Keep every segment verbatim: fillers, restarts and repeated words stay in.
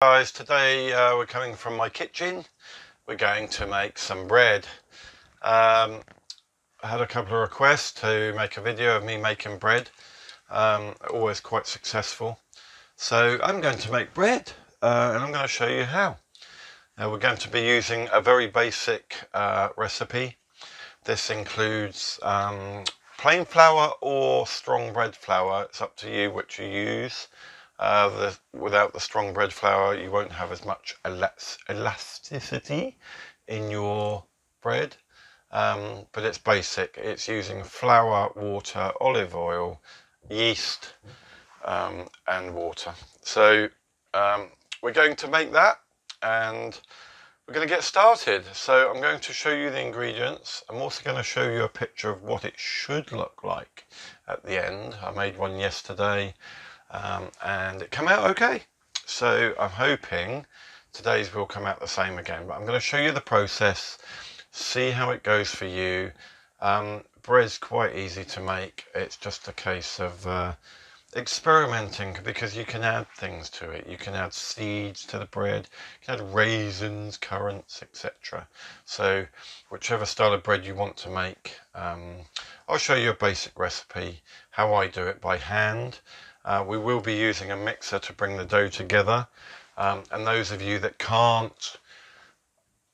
Guys, today uh, we're coming from my kitchen. We're going to make some bread. Um, I had a couple of requests to make a video of me making bread. Um, always quite successful. So I'm going to make bread uh, and I'm going to show you how. Now we're going to be using a very basic uh, recipe. This includes um, plain flour or strong bread flour. It's up to you which you use. Uh, the, without the strong bread flour you won't have as much elasticity in your bread, um, but it's basic. It's using flour, water, olive oil, yeast um, and water. So um, we're going to make that and we're going to get started. So I'm going to show you the ingredients. I'm also going to show you a picture of what it should look like at the end. I made one yesterday. Um, and it came out okay, so I'm hoping today's will come out the same again, but I'm going to show you the process, see how it goes for you. Um, bread's quite easy to make. It's just a case of uh, experimenting, because you can add things to it. You can add seeds to the bread, you can add raisins, currants, etc. So whichever style of bread you want to make, um, I'll show you a basic recipe, how I do it by hand. Uh, we will be using a mixer to bring the dough together, um, and those of you that can't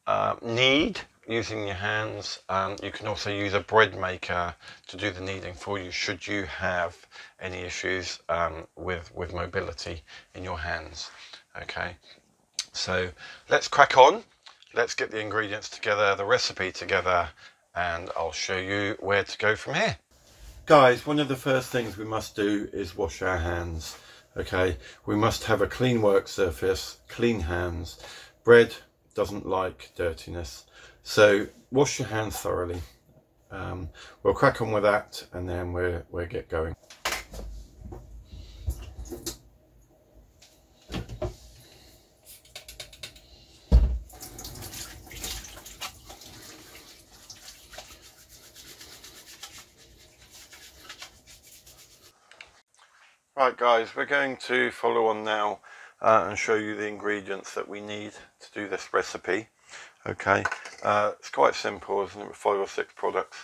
uh, knead using your hands, um, you can also use a bread maker to do the kneading for you should you have any issues um, with, with mobility in your hands. Okay, so let's crack on. Let's get the ingredients together, the recipe together, and I'll show you where to go from here. Guys, one of the first things we must do is wash our hands, okay? We must have a clean work surface, clean hands. Bread doesn't like dirtiness, so wash your hands thoroughly. Um, we'll crack on with that and then we'll, we'll get going. Right guys, we're going to follow on now uh, and show you the ingredients that we need to do this recipe. Okay, uh, it's quite simple, isn't it? Five or six products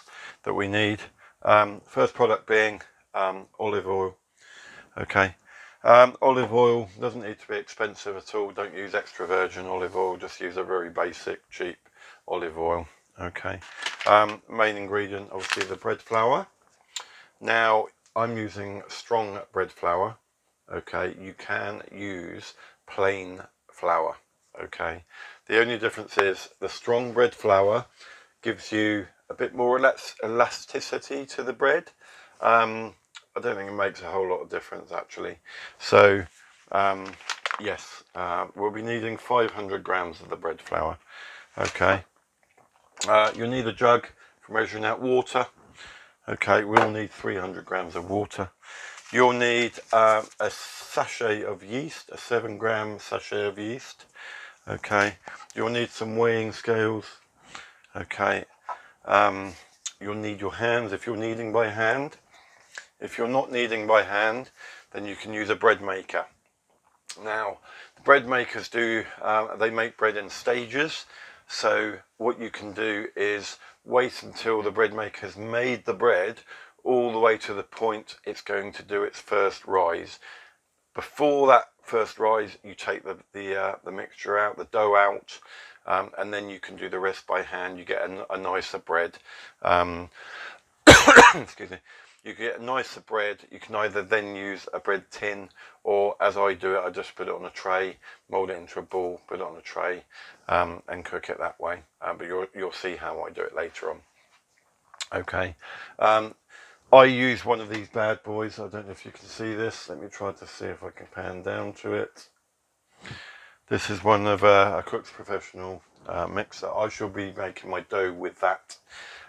that we need. Um, first product being um, olive oil. Okay, um, olive oil doesn't need to be expensive at all. Don't use extra virgin olive oil, just use a very basic, cheap olive oil. Okay, um, main ingredient obviously the bread flour. Now, I'm using strong bread flour, okay? You can use plain flour, okay? The only difference is the strong bread flour gives you a bit more elasticity to the bread. Um, I don't think it makes a whole lot of difference actually. So um, yes, uh, we'll be needing five hundred grams of the bread flour, okay? Uh, you'll need a jug for measuring out water. Okay, we'll need three hundred grams of water. You'll need um, a sachet of yeast, a seven gram sachet of yeast. Okay, you'll need some weighing scales. Okay, um, you'll need your hands if you're kneading by hand. If you're not kneading by hand, then you can use a bread maker. Now, the bread makers do, uh, they make bread in stages. So what you can do is wait until the bread maker's made the bread all the way to the point it's going to do its first rise. Before that first rise, you take the, the, uh, the mixture out, the dough out, um, and then you can do the rest by hand. You get a, a nicer bread. Um, excuse me. You can get a nicer bread. You can either then use a bread tin, or as I do it, I just put it on a tray, mould it into a ball, put it on a tray um, and cook it that way. Uh, but you'll, you'll see how I do it later on. Okay, um, I use one of these bad boys. I don't know if you can see this. Let me try to see if I can pan down to it. This is one of uh, a Cook's Professional uh, mixer. I shall be making my dough with that.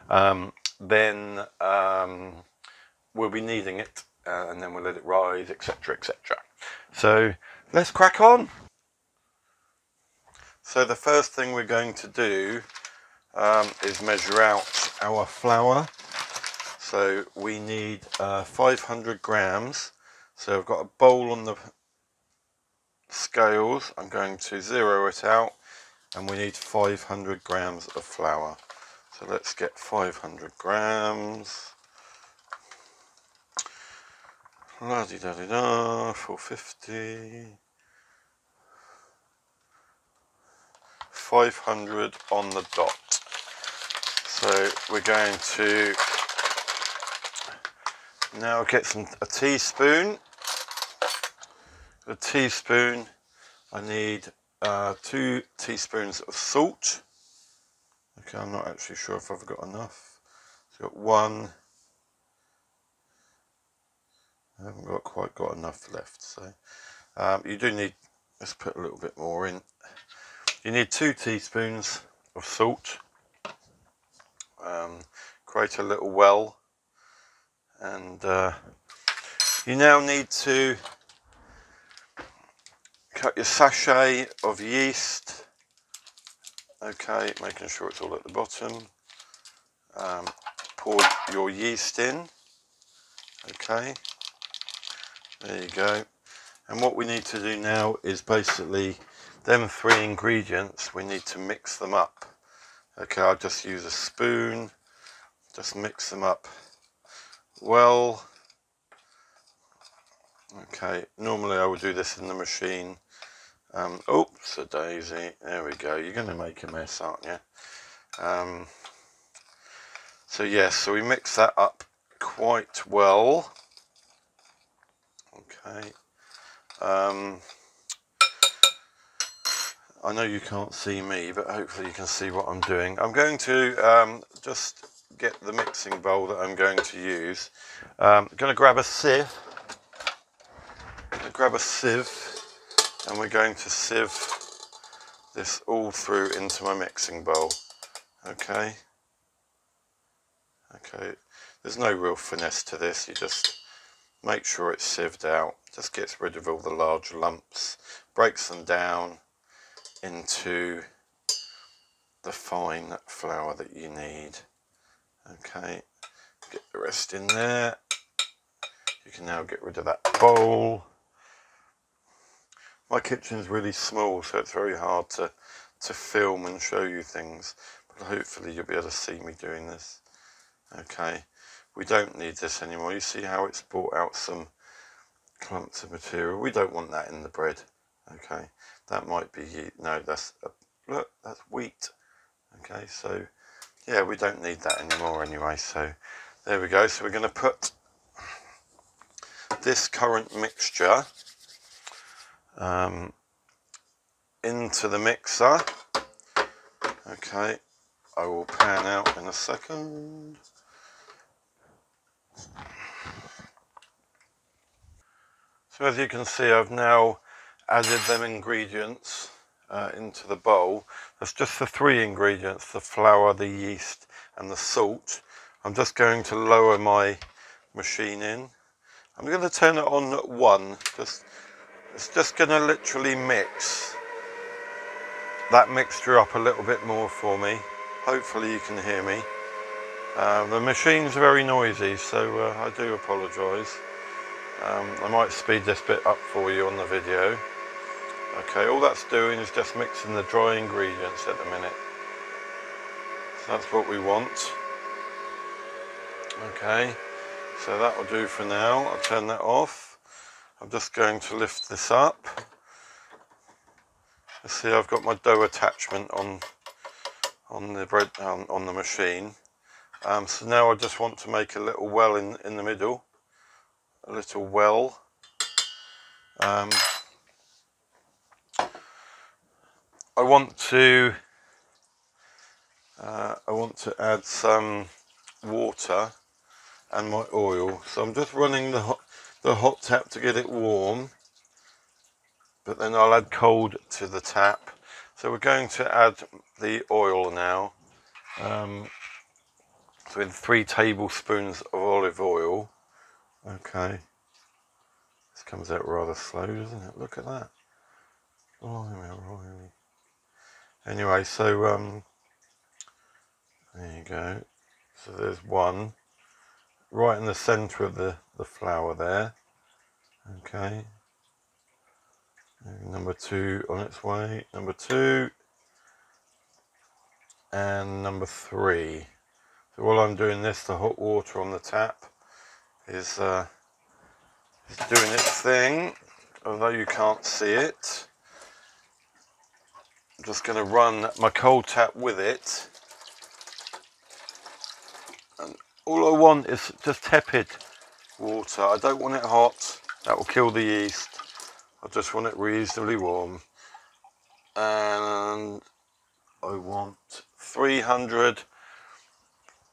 Um, then... Um, we'll be kneading it uh, and then we'll let it rise, etc, etc. So let's crack on. So the first thing we're going to do um, is measure out our flour. So we need uh, five hundred grams. So I've got a bowl on the scales, I'm going to zero it out, and we need five hundred grams of flour. So let's get five hundred grams. La di da di da, four fifty. five hundred on the dot. So we're going to now get some a teaspoon. A teaspoon. I need uh, two teaspoons of salt. Okay, I'm not actually sure if I've got enough. So I've got one. I haven't got quite got enough left. So um, you do need. Let's put a little bit more in. You need two teaspoons of salt. Um, create a little well, and uh, you now need to cut your sachet of yeast. Okay, making sure it's all at the bottom. Um, pour your yeast in. Okay, there you go. And what we need to do now is basically them three ingredients, we need to mix them up. Okay, I'll just use a spoon, just mix them up well. Okay, normally I would do this in the machine. Um, oops, a daisy, there we go. You're going to make a mess, aren't you? Um, so yes, yeah, so we mix that up quite well. Okay. Um, I know you can't see me, but hopefully you can see what I'm doing. I'm going to um, just get the mixing bowl that I'm going to use. Um, I'm going to grab a sieve. I'm going to grab a sieve, and we're going to sieve this all through into my mixing bowl. Okay. Okay. There's no real finesse to this. You just make sure it's sieved out. Just gets rid of all the large lumps, breaks them down into the fine flour that you need. Okay, get the rest in there. You can now get rid of that bowl. My kitchen's really small, so it's very hard to, to film and show you things, but hopefully you'll be able to see me doing this. Okay, we don't need this anymore. You see how it's brought out some clumps of material. We don't want that in the bread. Okay, that might be yeast. No, that's a, look, that's wheat. Okay, so yeah, we don't need that anymore anyway. So there we go. So we're going to put this current mixture um, into the mixer. Okay, I will pan out in a second. So as you can see, I've now added them ingredients uh, into the bowl. That's just the three ingredients, the flour, the yeast and the salt. I'm just going to lower my machine in. I'm going to turn it on at one. Just, it's just going to literally mix that mixture up a little bit more for me. Hopefully you can hear me. Uh, the machine's very noisy, so uh, I do apologise. Um, I might speed this bit up for you on the video. Okay, all that's doing is just mixing the dry ingredients at the minute. So that's what we want. Okay, so that will do for now. I'll turn that off. I'm just going to lift this up. Let's see, I've got my dough attachment on on the bread um, on the machine. Um, so now I just want to make a little well in in the middle, a little well. Um, I want to uh, I want to add some water and my oil, so I'm just running the hot, the hot tap to get it warm, but then I'll add cold to the tap. So we're going to add the oil now, um, so in three tablespoons of olive oil. Okay, this comes out rather slow, doesn't it? Look at that. Anyway, so um, there you go. So there's one right in the centre of the, the flour there. Okay, Number two on its way, number two, and number three. So while I'm doing this, the hot water on the tap is, uh, is doing its thing, although you can't see it. I'm just going to run my cold tap with it. And all I want is just tepid water. I don't want it hot, that will kill the yeast. I just want it reasonably warm, and I want three hundred,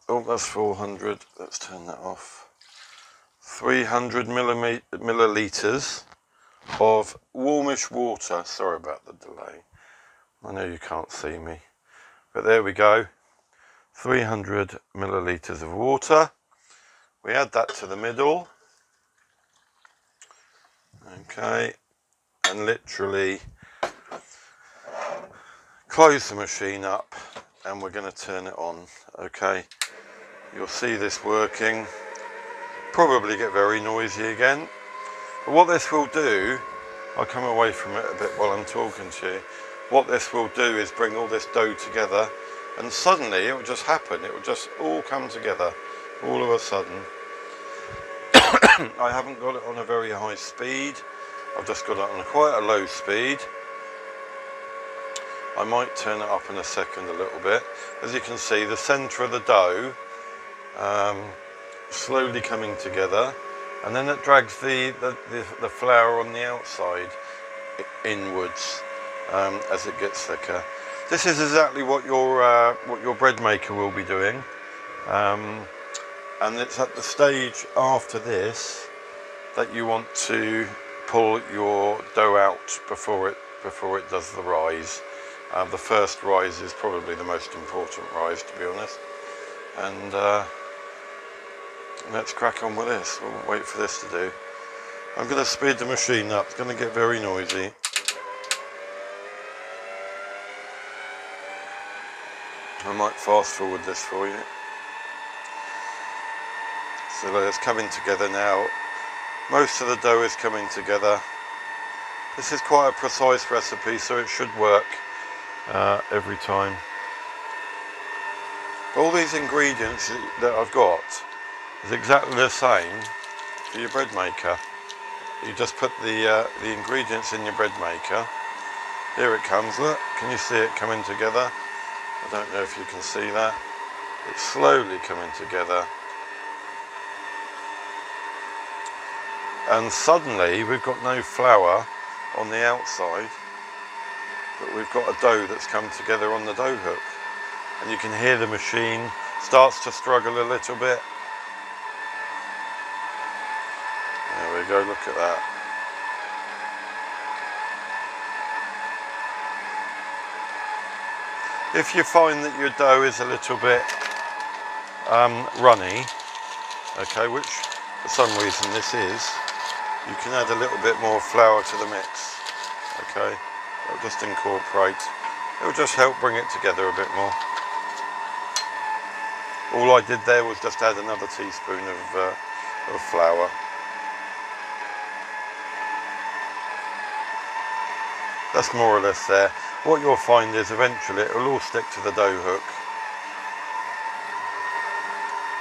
oh that's four hundred, let's turn that off, three hundred millilitres of warmish water. Sorry about the delay, I know you can't see me, but there we go, three hundred millilitres of water. We add that to the middle, okay. And literally close the machine up, and we're going to turn it on. Okay, you'll see this working. Probably get very noisy again, but what this will do, I'll come away from it a bit while I'm talking to you. What this will do is bring all this dough together, and suddenly it will just happen. It will just all come together all of a sudden. I haven't got it on a very high speed. I've just got it on quite a low speed. I might turn it up in a second a little bit. As you can see, the centre of the dough um, slowly coming together, and then it drags the, the, the, the flour on the outside inwards um, as it gets thicker. This is exactly what your, uh, what your bread maker will be doing. Um, and it's at the stage after this that you want to pull your dough out before it before it does the rise. Uh, the first rise is probably the most important rise, to be honest. And uh, let's crack on with this. We'll wait for this to do. I'm going to speed the machine up. It's going to get very noisy. I might fast forward this for you. So it's coming together now. Most of the dough is coming together. This is quite a precise recipe, so it should work uh, every time. All these ingredients that I've got is exactly the same for your bread maker. You just put the, uh, the ingredients in your bread maker. Here it comes, look, can you see it coming together? I don't know if you can see that. It's slowly coming together. And suddenly we've got no flour on the outside, but we've got a dough that's come together on the dough hook. And you can hear the machine starts to struggle a little bit. There we go, look at that. If you find that your dough is a little bit um, runny, okay, which for some reason this is, you can add a little bit more flour to the mix, okay? It'll just incorporate, it'll just help bring it together a bit more. All I did there was just add another teaspoon of, uh, of flour. That's more or less there. What you'll find is eventually it'll all stick to the dough hook,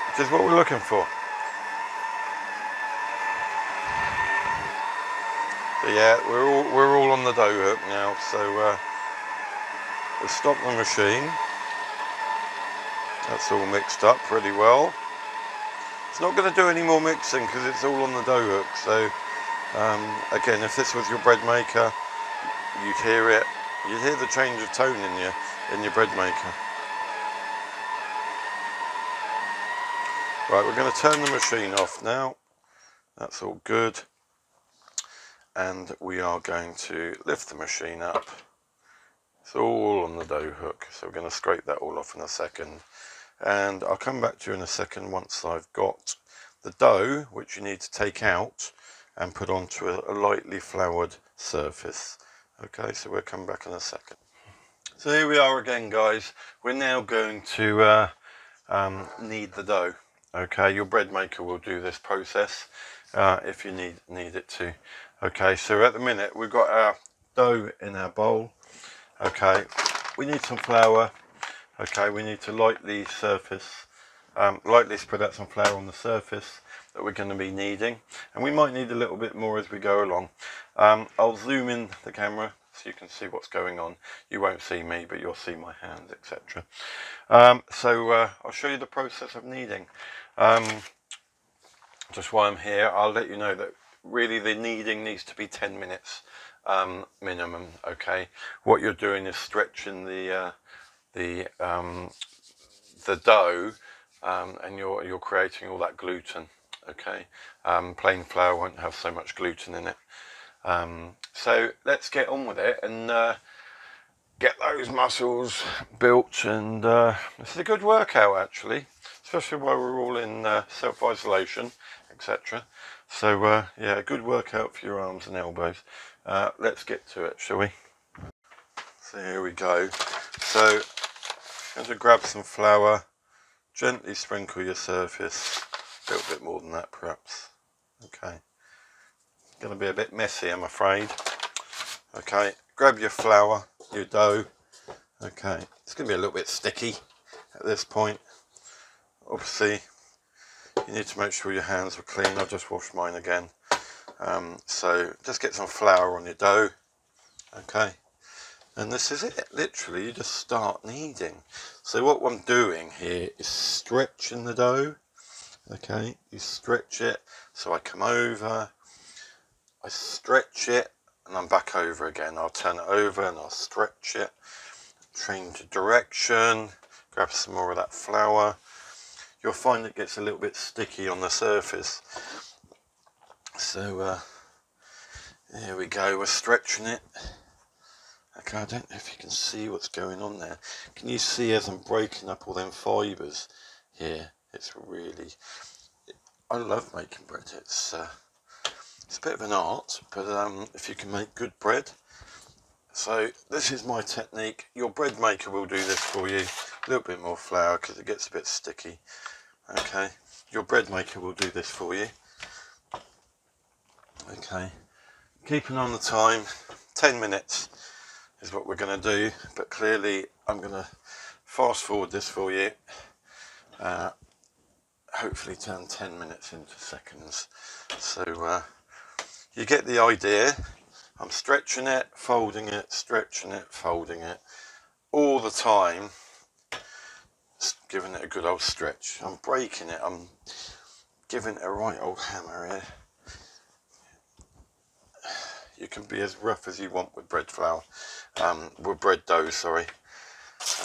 which is what we're looking for. Yeah, we're all we're all on the dough hook now, so uh, we'll stop the machine. That's all mixed up pretty well. It's not going to do any more mixing because it's all on the dough hook. So um, again, if this was your bread maker, you'd hear it. You'd hear the change of tone in your in your bread maker. Right, we're going to turn the machine off now. That's all good. And we are going to lift the machine up. It's all on the dough hook, so we're going to scrape that all off in a second. And I'll come back to you in a second once I've got the dough, which you need to take out and put onto a lightly floured surface. Okay, so we'll come back in a second. So here we are again, guys. We're now going to uh, um, knead the dough. Okay, your bread maker will do this process uh, if you need need it to. Okay, so at the minute we've got our dough in our bowl. Okay, we need some flour. Okay, we need to light the surface, um, lightly spread out some flour on the surface that we're going to be needing, and we might need a little bit more as we go along. um, I'll zoom in the camera so you can see what's going on. You won't see me, but you'll see my hands, etc. um, so uh, I'll show you the process of kneading. um, just while I'm here, I'll let you know that really the kneading needs to be ten minutes um, minimum. Okay, what you're doing is stretching the uh, the um, the dough, um, and you're you're creating all that gluten. Okay, um, plain flour won't have so much gluten in it. um, so let's get on with it and uh, get those muscles built, and uh, this is a good workout actually, especially while we're all in uh, self-isolation, etc. So uh, yeah, a good workout for your arms and elbows. uh, let's get to it, shall we? So here we go. So I'm going to grab some flour, gently sprinkle your surface, a little bit more than that perhaps. Okay, going to be a bit messy I'm afraid. Okay, grab your flour, your dough. Okay, it's going to be a little bit sticky at this point. Obviously you need to make sure your hands are clean. I've just washed mine again. um, so just get some flour on your dough. Okay, and this is it, literally you just start kneading. So what I'm doing here is stretching the dough. Okay, you stretch it, so I come over, I stretch it, and I'm back over again. I'll turn it over and I'll stretch it, change direction, grab some more of that flour. You'll find it gets a little bit sticky on the surface. So uh, here we go, we're stretching it. Okay, I don't know if you can see what's going on there. Can you see as I'm breaking up all them fibres here? It's really, I love making bread. It's uh, it's a bit of an art, but um, if you can make good bread. So this is my technique. Your bread maker will do this for you. A little bit more flour because it gets a bit sticky. Okay, your bread maker will do this for you. Okay, keeping on the time, ten minutes. Is what we're going to do, but clearly I'm going to fast forward this for you. uh, hopefully turn ten minutes into seconds. So uh, you get the idea. I'm stretching it, folding it, stretching it, folding it all the time, giving it a good old stretch. I'm breaking it, I'm giving it a right old hammer here. You can be as rough as you want with bread flour, um, with bread dough, sorry.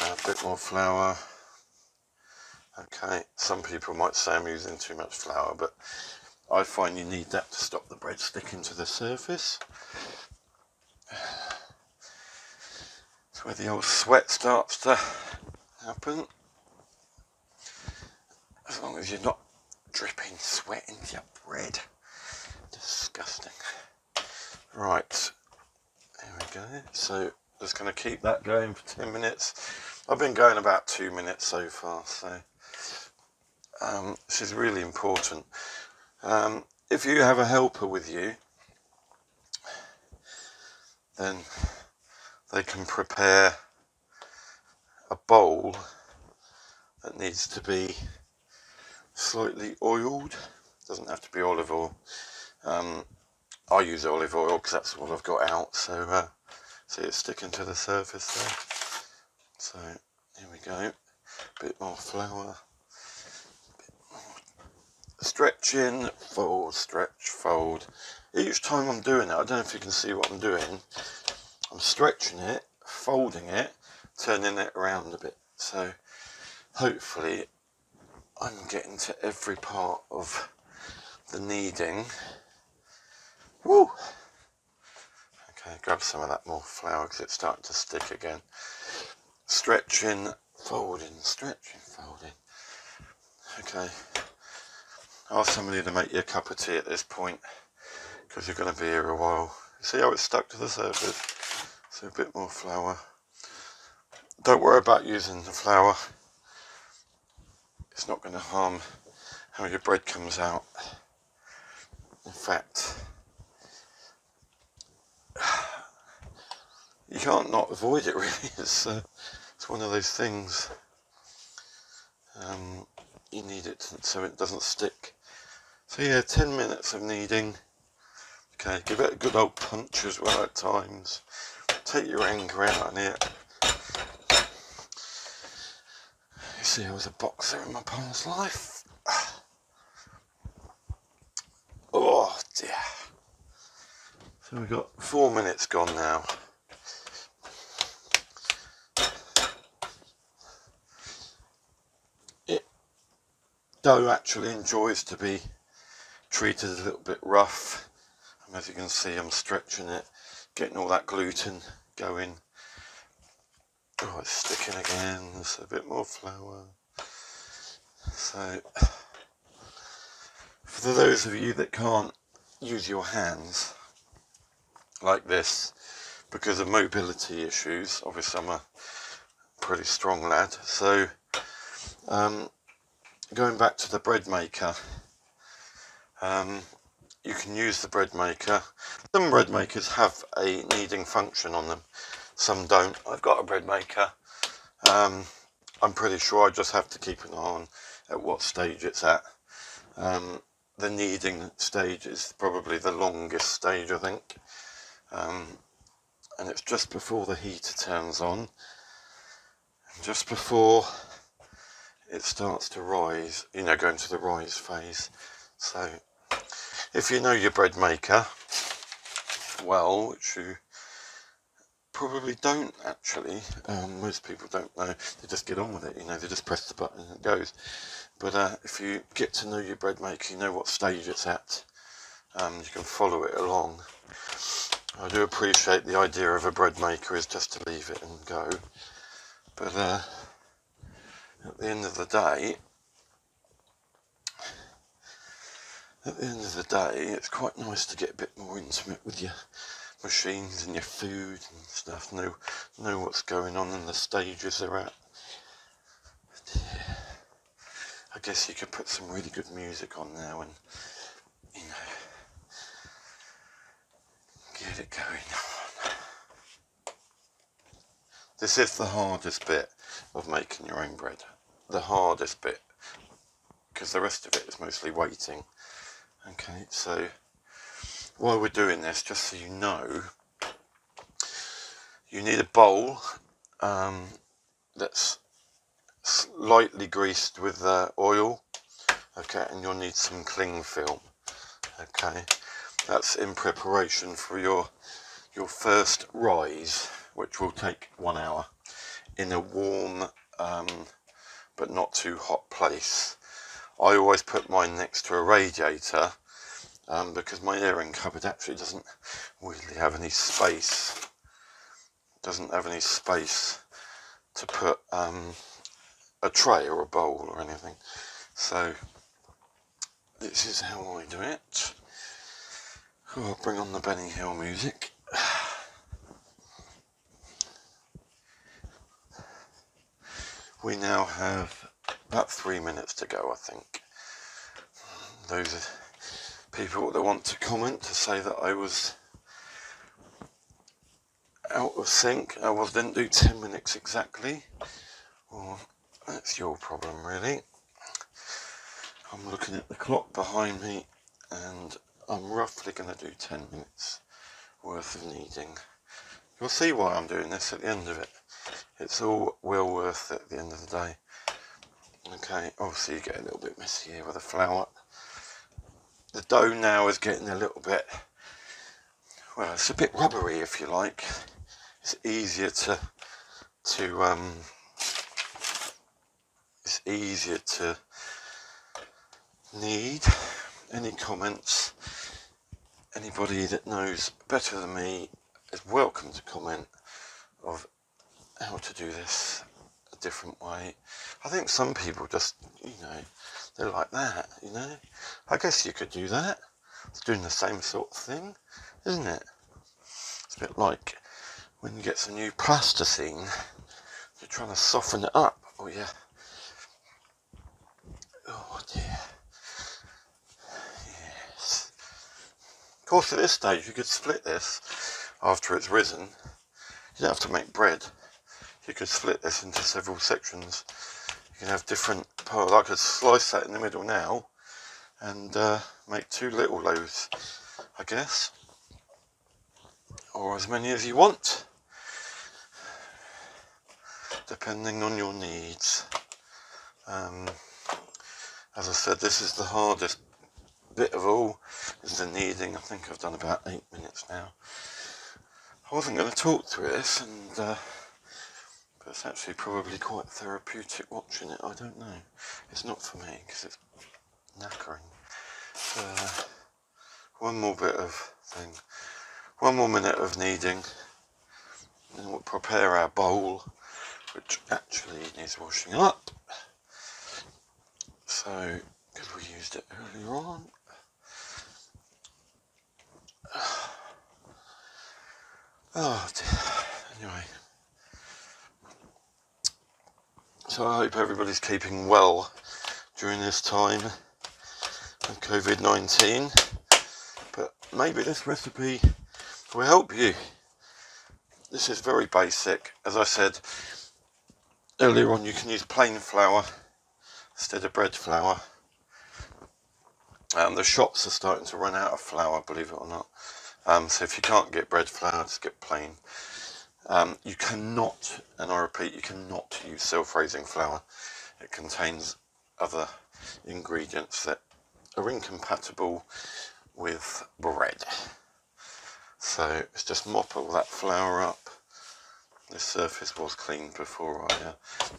Uh, a bit more flour. Okay, some people might say I'm using too much flour, but I find you need that to stop the bread sticking to the surface. It's where the old sweat starts to happen. As long as you're not dripping sweat into your bread. Disgusting. Right, there we go. So just going to keep that going for ten minutes. I've been going about two minutes so far, so um, this is really important. um, if you have a helper with you, then they can prepare a bowl that needs to be slightly oiled. Doesn't have to be olive oil. um, I use olive oil because that's what I've got out. So uh, see, it's sticking to the surface there. So here we go, a bit more flour, a bit more. Stretch in, fold, stretch, fold. Each time I'm doing it, I don't know if you can see what I'm doing, I'm stretching it, folding it, turning it around a bit. So hopefully I'm getting to every part of the kneading. Woo! Okay, grab some of that more flour because it's starting to stick again. Stretching, folding, stretching, folding. Okay, ask somebody to make you a cup of tea at this point because you're going to be here a while. See how it's stuck to the surface? So a bit more flour. Don't worry about using the flour. It's not going to harm how your bread comes out. In fact, you can't not avoid it, really. It's uh, it's one of those things. Um, you need it so it doesn't stick. So yeah, ten minutes of kneading. Okay, give it a good old punch as well at times. Take your anger out on it. You see, I was a boxer in my past life. Oh dear. So we've got four minutes gone now. It dough actually enjoys to be treated a little bit rough. And as you can see, I'm stretching it, getting all that gluten going. Oh, it's sticking again. There's a bit more flour. So, for those of you that can't use your hands like this because of mobility issues, obviously I'm a pretty strong lad, so um, going back to the bread maker, um, you can use the bread maker. Some bread makers have a kneading function on them, some don't. I've got a bread maker. Um, I'm pretty sure I just have to keep an eye on at what stage it's at. Um, the kneading stage is probably the longest stage, I think. Um, and it's just before the heater turns on, and just before it starts to rise, you know, go into the rise phase. So if you know your bread maker well, which you probably don't actually, um, most people don't know, they just get on with it, you know, they just press the button and it goes. But uh, if you get to know your bread maker, you know what stage it's at, um, you can follow it along. I do appreciate the idea of a bread maker is just to leave it and go, but uh, at the end of the day, at the end of the day, it's quite nice to get a bit more intimate with your machines and your food and stuff. Know know what's going on and the stages they're at. And, yeah, I guess you could put some really good music on now and, you know, get it going on. This is the hardest bit of making your own bread. The hardest bit, because the rest of it is mostly waiting. Okay, so while we're doing this, just so you know, you need a bowl um, that's lightly greased with uh, oil. Okay, and you'll need some cling film. Okay. That's in preparation for your your first rise, which will take one hour in a warm um, but not too hot place. I always put mine next to a radiator um, because my airing cupboard actually doesn't really have any space. Doesn't have any space to put um, a tray or a bowl or anything. So this is how I do it. Oh, I'll bring on the Benny Hill music. We now have about three minutes to go, I think. Those are people that want to comment to say that I was out of sync. I was, didn't do ten minutes exactly. Well, that's your problem, really. I'm looking at the clock behind me and I'm roughly going to do ten minutes worth of kneading. You'll see why I'm doing this at the end of it. It's all well worth it at the end of the day. Okay, obviously you get a little bit messy here with the flour. The dough now is getting a little bit, well, it's a bit rubbery, if you like. It's easier to, to um, it's easier to knead. Any comments, anybody that knows better than me is welcome to comment of how to do this a different way. I think some people just, you know, they're like that, you know. I guess you could do that. It's doing the same sort of thing, isn't it? It's a bit like when you get some new plasticine, you're trying to soften it up. Oh yeah. Oh dear. Of course, at this stage you could split this after it's risen. you don't have to make bread. You could split this into several sections. You can have different parts. I could slice that in the middle now and uh, make two little loaves, I guess, or as many as you want, depending on your needs. Um, as I said, this is the hardest bit of all, is the kneading. I think I've done about eight minutes now. I wasn't going to talk through this, and uh, but it's actually probably quite therapeutic watching it. I don't know. It's not for me because it's knackering. Uh, one more bit of thing. One more minute of kneading, and we'll prepare our bowl, which actually needs washing up. So, because we used it earlier on. Oh dear. Anyway. So I hope everybody's keeping well during this time of COVID nineteen. But maybe this recipe will help you. This is very basic. As I said earlier on, you can use plain flour instead of bread flour. Um, the shops are starting to run out of flour, believe it or not. Um, so if you can't get bread flour, just get plain. Um, you cannot, and I repeat, you cannot use self-raising flour. It contains other ingredients that are incompatible with bread. So let's just mop all that flour up. This surface was clean before I uh,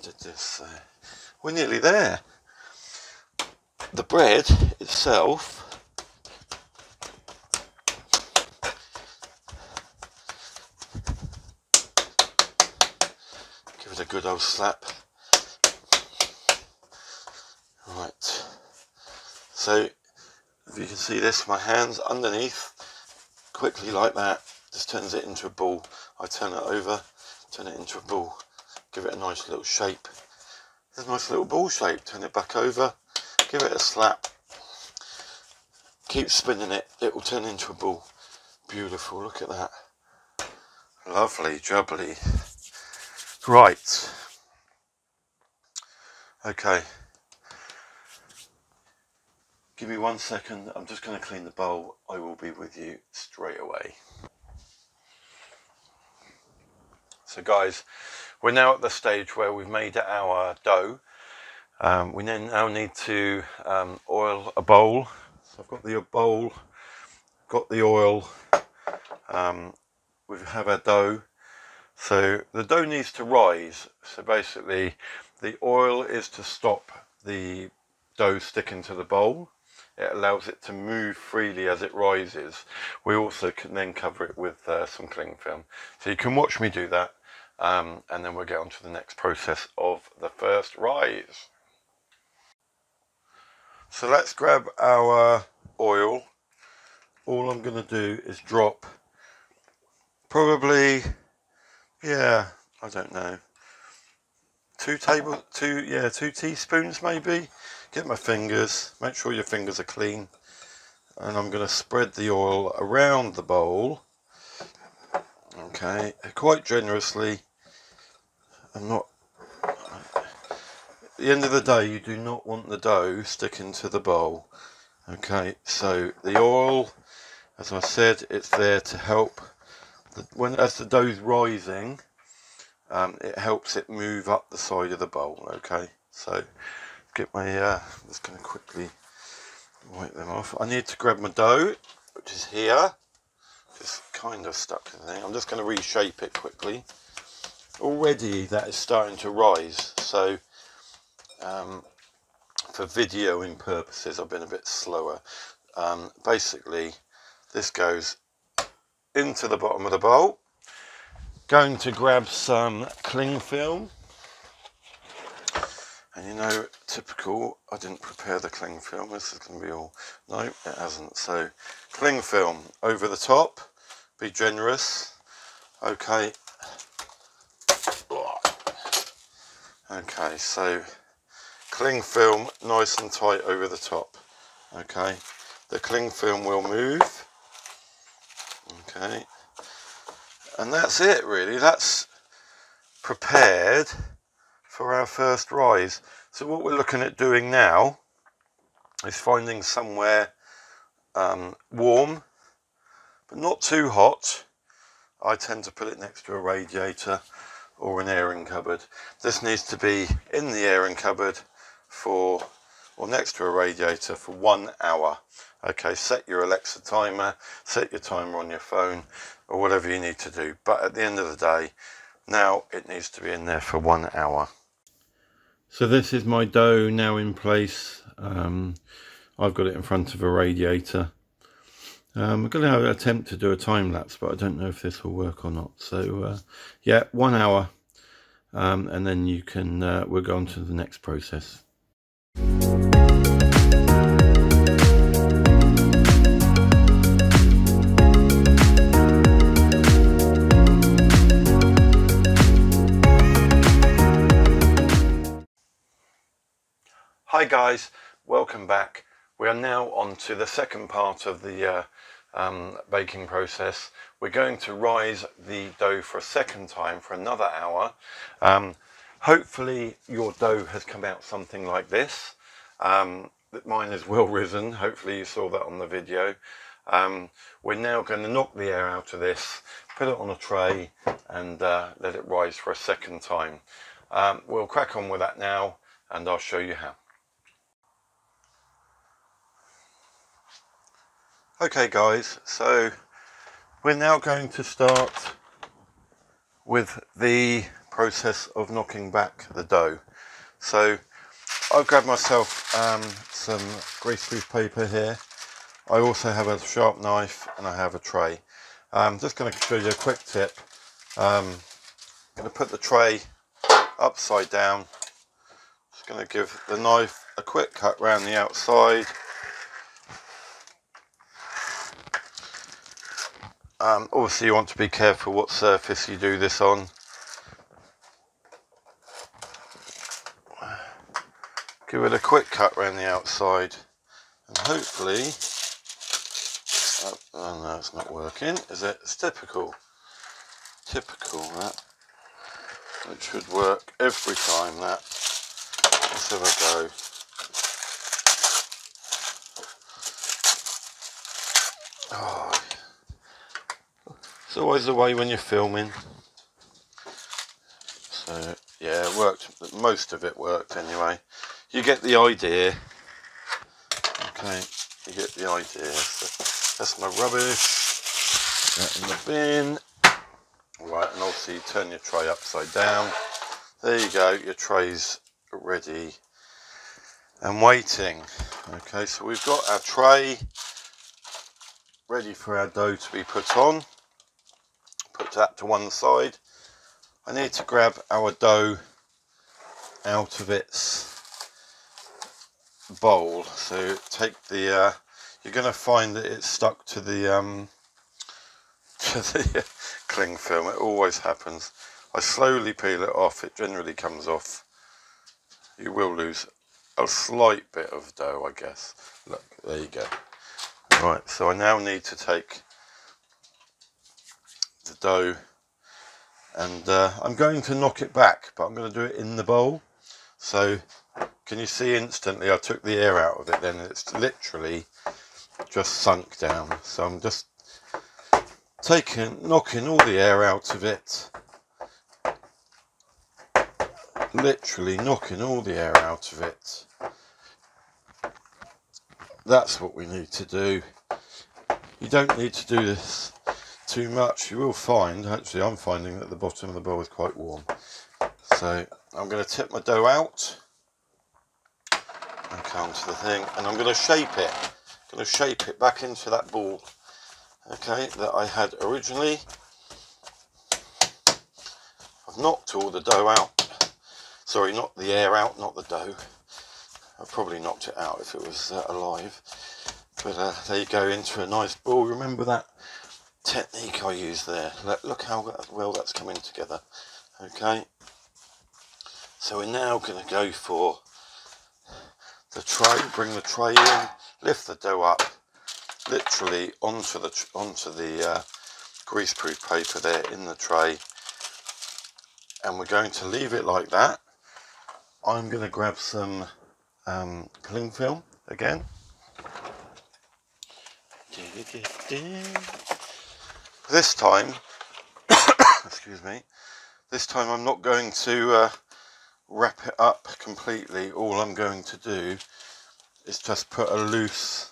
did this. So we're nearly there. The bread itself a good old slap. Right, so if you can see this, my hands underneath, quickly like that, just turns it into a ball. I turn it over, turn it into a ball, give it a nice little shape. There's a nice little ball shape. Turn it back over, give it a slap, keep spinning it, it will turn into a ball. Beautiful, look at that. Lovely jubbly. Right, okay, give me one second, I'm just going to clean the bowl, I will be with you straight away. So guys, we're now at the stage where we've made our dough. Um, we then now need to um, oil a bowl. So I've got the bowl, got the oil, um, we have our dough. So the dough needs to rise, so basically the oil is to stop the dough sticking to the bowl. It allows it to move freely as it rises. We also can then cover it with uh, some cling film. So you can watch me do that, um, and then we'll get on to the next process of the first rise. So let's grab our oil. All I'm going to do is drop probably... yeah, I don't know, two table, two, yeah, two teaspoons maybe. Get my fingers, make sure your fingers are clean. And I'm going to spread the oil around the bowl. Okay, quite generously. I'm not, at the end of the day, you do not want the dough sticking to the bowl. Okay, so the oil, as I said, it's there to help. When, as the dough's rising, um, it helps it move up the side of the bowl. Okay, so get my uh, I'm just going to quickly wipe them off. I need to grab my dough, which is here, just kind of stuck in there. I'm just going to reshape it quickly. Already that is starting to rise, so um, for videoing purposes I've been a bit slower. Um, basically this goes into the bottom of the bowl. Going to grab some cling film, and you know, typical, I didn't prepare the cling film. This is going to be all, no it hasn't. So cling film over the top, be generous. Okay, okay, so cling film nice and tight over the top. Okay, the cling film will move. Okay, And that's it really, that's prepared for our first rise. So what we're looking at doing now is finding somewhere um, warm but not too hot. I tend to put it next to a radiator or an airing cupboard. This needs to be in the airing cupboard for, or next to a radiator for one hour. Okay, set your Alexa timer, set your timer on your phone or whatever you need to do, but at the end of the day now it needs to be in there for one hour. So this is my dough now in place. um, I've got it in front of a radiator. Um, I'm going to attempt to do a time lapse, but I don't know if this will work or not. So uh, yeah, one hour, um, and then you can. Uh, we'll go on to the next process. Hi guys, welcome back. We are now on to the second part of the uh, um, baking process. We're going to rise the dough for a second time for another hour. Um, hopefully your dough has come out something like this. Um, mine is well risen, hopefully you saw that on the video. Um, we're now going to knock the air out of this, put it on a tray and uh, let it rise for a second time. Um, we'll crack on with that now and I'll show you how. Okay guys, so we're now going to start with the process of knocking back the dough. So I've grabbed myself um, some greaseproof paper here. I also have a sharp knife and I have a tray. I'm just going to show you a quick tip. Um, I'm going to put the tray upside down. Just going to give the knife a quick cut round the outside. Um, obviously you want to be careful what surface you do this on. Give it a quick cut around the outside and hopefully, oh, oh no, it's not working, is it? It's typical, typical that, it should work every time that. Let's have a go. Oh, it's always the way when you're filming. So yeah, it worked, most of it worked anyway. You get the idea. Okay, you get the idea. So that's my rubbish, that in the bin. Right, and obviously you turn your tray upside down. There you go, your tray's ready and waiting. Okay, so we've got our tray ready for our dough to be put on. Put that to one side. I need to grab our dough out of its bowl. So take the uh, you're going to find that it's stuck to the um, to the cling film. It always happens. I slowly peel it off. It generally comes off. You will lose a slight bit of dough, I guess. Look, there you go. Right, so I now need to take the dough and uh, I'm going to knock it back, but I'm going to do it in the bowl. So can you see instantly I took the air out of it then, and it's literally just sunk down. So I'm just taking, knocking all the air out of it, literally knocking all the air out of it. That's what we need to do. You don't need to do this too much. You will find, actually I'm finding that the bottom of the bowl is quite warm. So I'm going to tip my dough out and come to the thing, and I'm going to shape it. I'm going to shape it back into that ball, okay, that I had originally. I've knocked all the dough out. Sorry, not the air out, not the dough. I probably knocked it out if it was uh, alive. But uh, there you go, into a nice ball. Remember that technique I use there. Look how well that's coming together. Okay, so we're now going to go for the tray. Bring the tray in, lift the dough up, literally onto the onto the uh, greaseproof paper there in the tray, and we're going to leave it like that. I'm going to grab some um, cling film again. This time, excuse me, this time I'm not going to uh, wrap it up completely. All I'm going to do is just put a loose,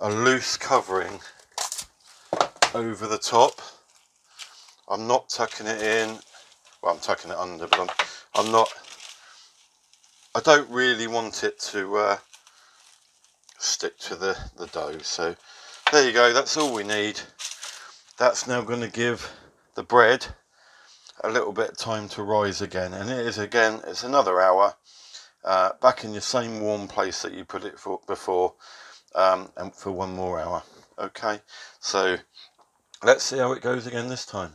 a loose covering over the top. I'm not tucking it in. Well, I'm tucking it under, but I'm, I'm not, I don't really want it to uh, stick to the, the dough. So there you go, that's all we need. That's now going to give the bread a little bit of time to rise again. And it is again, it's another hour, uh, back in the same warm place that you put it for before, um, and for one more hour. Okay, so let's see how it goes again this time.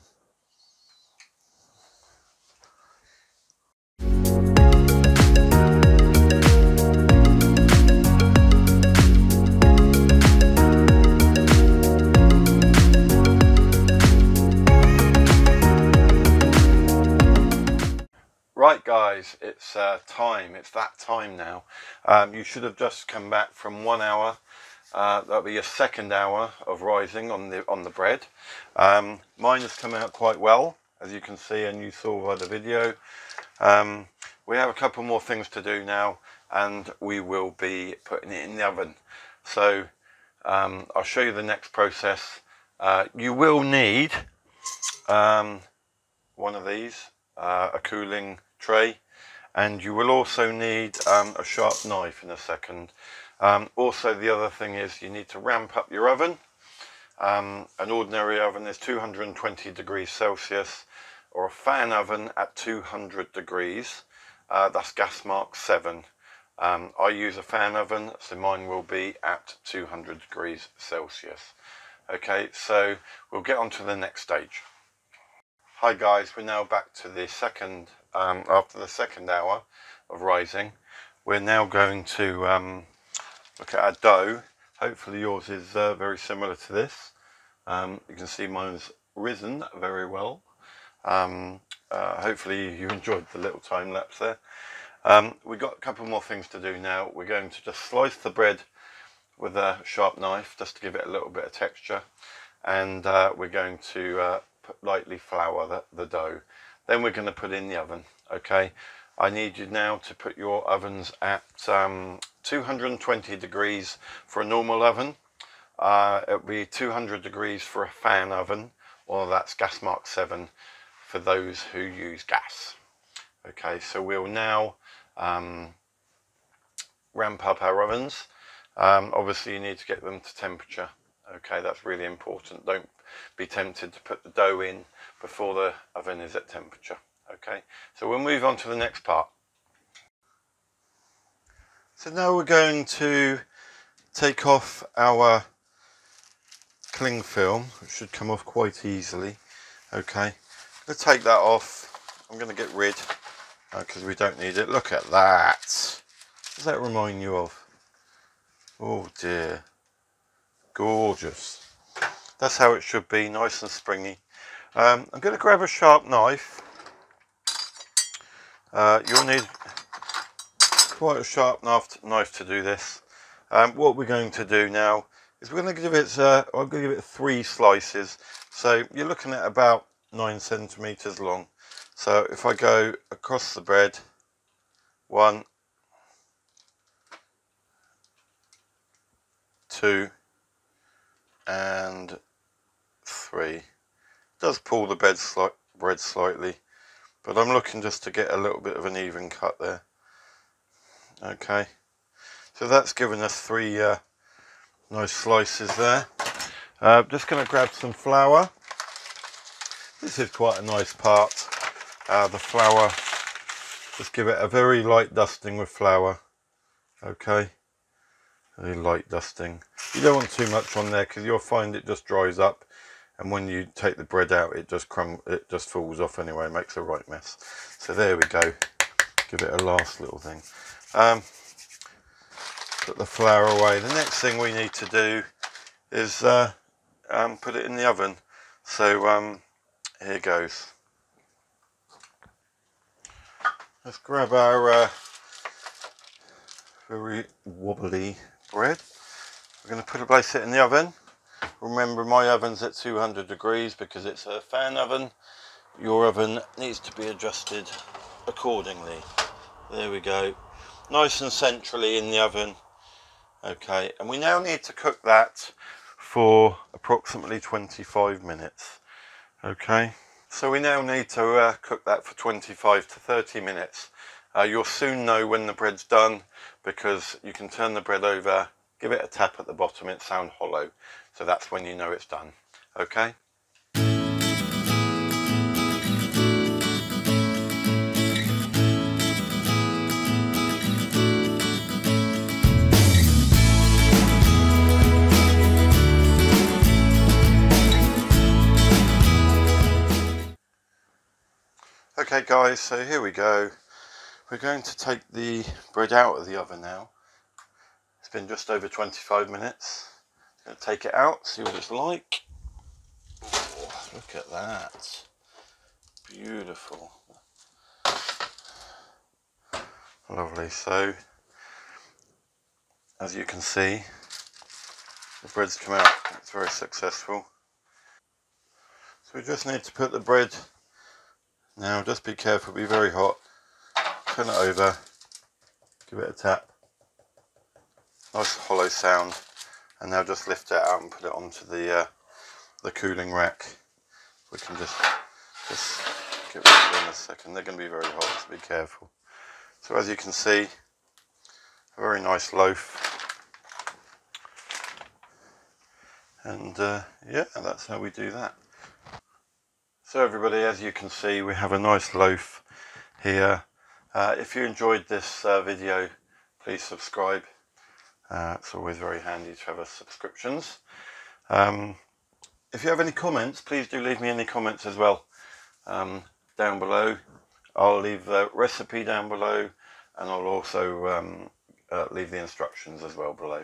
Right guys, it's uh, time, it's that time now. Um, you should have just come back from one hour. Uh, that'll be your second hour of rising on the on the bread. Um, mine has come out quite well, as you can see, and you saw by the video. Um, we have a couple more things to do now, and we will be putting it in the oven. So um, I'll show you the next process. Uh, you will need um, one of these, uh, a cooling tray, and you will also need um, a sharp knife in a second. Um, also, the other thing is you need to ramp up your oven. Um, an ordinary oven is two hundred and twenty degrees Celsius, or a fan oven at two hundred degrees. Uh, that's gas mark seven. Um, I use a fan oven, so mine will be at two hundred degrees Celsius. Okay, so we'll get on to the next stage. Hi guys, we're now back to the second, um, after the second hour of rising. We're now going to um, look at our dough. Hopefully yours is uh, very similar to this. Um, you can see mine's risen very well. Um, uh, hopefully you enjoyed the little time lapse there. Um, we've got a couple more things to do now. We're going to just slice the bread with a sharp knife, just to give it a little bit of texture. And uh, we're going to uh, lightly flour the, the dough, then we're going to put in the oven. Okay, I need you now to put your ovens at um, two hundred and twenty degrees for a normal oven. Uh, it'll be two hundred degrees for a fan oven, or that's gas mark seven for those who use gas. Okay, so we'll now um, ramp up our ovens. Um, obviously you need to get them to temperature. Okay, that's really important. Don't be tempted to put the dough in before the oven is at temperature. Okay, so we'll move on to the next part. So now we're going to take off our cling film, which should come off quite easily. Okay, I'm going to take that off. I'm going to get rid, because uh, we don't need it. Look at that. What does that remind you of? Oh dear. Gorgeous. That's how it should be, nice and springy. Um, I'm going to grab a sharp knife. Uh, you'll need quite a sharp knife to do this. Um, what we're going to do now is we're going to give it, uh, I'm going to give it three slices. So you're looking at about nine centimeters long. So if I go across the bread, one, two, and three. It does pull the bread, sli bread slightly, but I'm looking just to get a little bit of an even cut there. Okay, so that's given us three uh, nice slices there. Uh, just going to grab some flour. This is quite a nice part. Uh, the flour, just give it a very light dusting with flour. Okay, very light dusting. You don't want too much on there, because you'll find it just dries up, and when you take the bread out, it just crumb, it just falls off anyway, it makes a right mess. So there we go. Give it a last little thing. Um, put the flour away. The next thing we need to do is uh, um, put it in the oven. So um, here goes. Let's grab our uh, very wobbly bread. We're going to put a place it in the oven. Remember, my oven's at two hundred degrees because it's a fan oven. Your oven needs to be adjusted accordingly. There we go, nice and centrally in the oven. Okay, and we now need to cook that for approximately twenty-five minutes. Okay, so we now need to uh, cook that for twenty-five to thirty minutes. Uh, you'll soon know when the bread's done because you can turn the bread over, give it a tap at the bottom, it sounds hollow. So that's when you know it's done. Okay. Okay guys, so here we go. We're going to take the bread out of the oven now. It's been just over twenty-five minutes. I'm going to take it out, see what it's like. Oh, look at that. Beautiful. Lovely. So, as you can see, the bread's come out. It's very successful. So we just need to put the bread. Now just be careful, be very hot, turn it over, give it a tap, nice hollow sound, and now just lift it out and put it onto the uh, the cooling rack. We can just, just get rid of them in a second, they're going to be very hot, so be careful. So as you can see, a very nice loaf, and uh, yeah, that's how we do that. So everybody, as you can see, we have a nice loaf here. Uh, if you enjoyed this uh, video, please subscribe. Uh, it's always very handy to have a subscriptions. Um, if you have any comments, please do leave me any comments as well um, down below. I'll leave the recipe down below, and I'll also um, uh, leave the instructions as well below.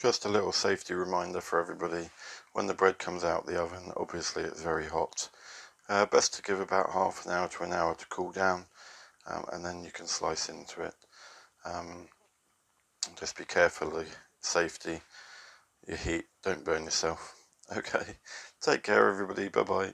Just a little safety reminder for everybody, when the bread comes out of the oven, obviously it's very hot. Uh, best to give about half an hour to an hour to cool down, um, and then you can slice into it. Um, just be careful of safety, your heat, don't burn yourself. Okay, take care everybody, bye bye.